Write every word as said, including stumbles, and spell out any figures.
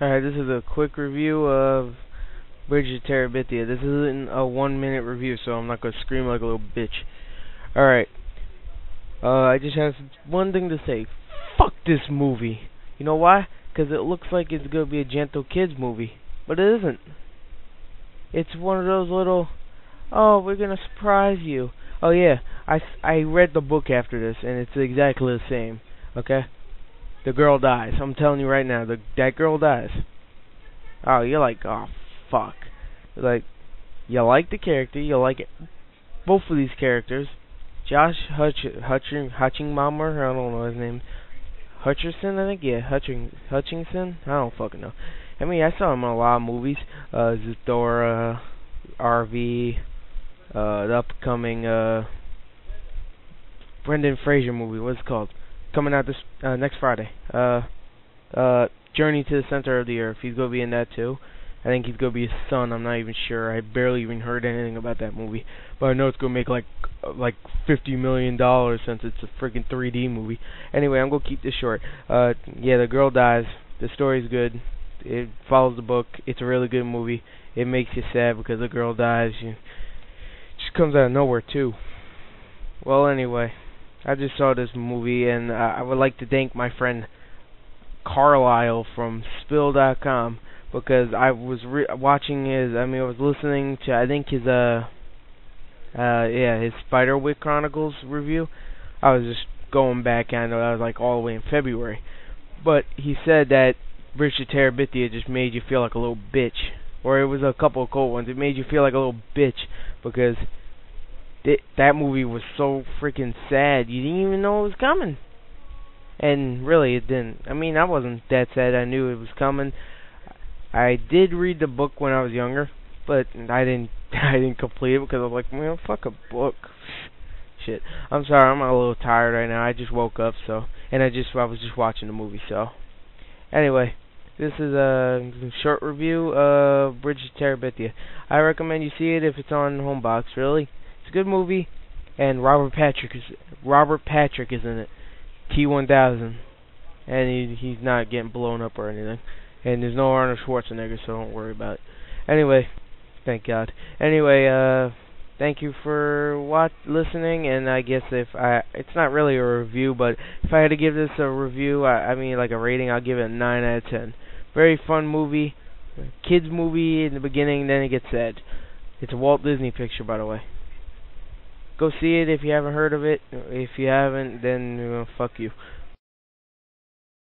Alright, this is a quick review of Bridge to Terabithia. This isn't a one minute review, so I'm not going to scream like a little bitch. Alright, uh, I just have one thing to say. Fuck this movie. You know why? Because it looks like it's going to be a gentle kids movie, but it isn't. It's one of those little, oh, we're going to surprise you. Oh yeah, I, I read the book after this, and it's exactly the same, okay? The girl dies. I'm telling you right now, the, that girl dies. Oh, you're like, oh, fuck. Like, you like the character, you like it. Both of these characters. Josh Hutch, Hutching, Hutchingmammer, I don't know his name. Hutcherson, I think, yeah, Hutching, Hutchinson, I don't fucking know. I mean, I saw him in a lot of movies. Uh, Zathora, R V, uh, the upcoming, uh, Brendan Fraser movie, what's it called? Coming out this uh, next Friday. Uh, uh, Journey to the Center of the Earth. He's gonna be in that too. I think he's gonna be his son. I'm not even sure. I barely even heard anything about that movie, but I know it's gonna make like like fifty million dollars since it's a freaking three D movie. Anyway, I'm gonna keep this short. Uh, yeah, the girl dies. The story's good. It follows the book. It's a really good movie. It makes you sad because the girl dies. You, she comes out of nowhere too. Well, anyway. I just saw this movie, and uh, I would like to thank my friend Carlisle from Spill dot com, because I was re watching his, I mean, I was listening to, I think his, uh, uh, yeah, his Spiderwick Chronicles review. I was just going back, and I know that was like all the way in February, but he said that Bridge to Terabithia just made you feel like a little bitch, or it was a couple of cold ones. It made you feel like a little bitch, because It, that movie was so freaking sad. You didn't even know it was coming. And really, it didn't. I mean, I wasn't that sad. I knew it was coming. I did read the book when I was younger, but I didn't I didn't complete it because I was like, well, fuck a book. Shit. I'm sorry, I'm a little tired right now. I just woke up, so. And I just I was just watching the movie, so. Anyway, this is a short review of Bridge to Terabithia. I recommend you see it if it's on Homebox, really. It's a good movie, and Robert Patrick is Robert Patrick is in it. T one thousand, and he, he's not getting blown up or anything. And there's no Arnold Schwarzenegger, so don't worry about it. Anyway, thank God. Anyway, uh, thank you for watch listening. And I guess if I, it's not really a review, but if I had to give this a review, I, I mean like a rating, I'll give it a nine out of ten. Very fun movie, kids movie in the beginning, then it gets sad. It's a Walt Disney picture, by the way. Go see it if you haven't heard of it. If you haven't, then uh, fuck you.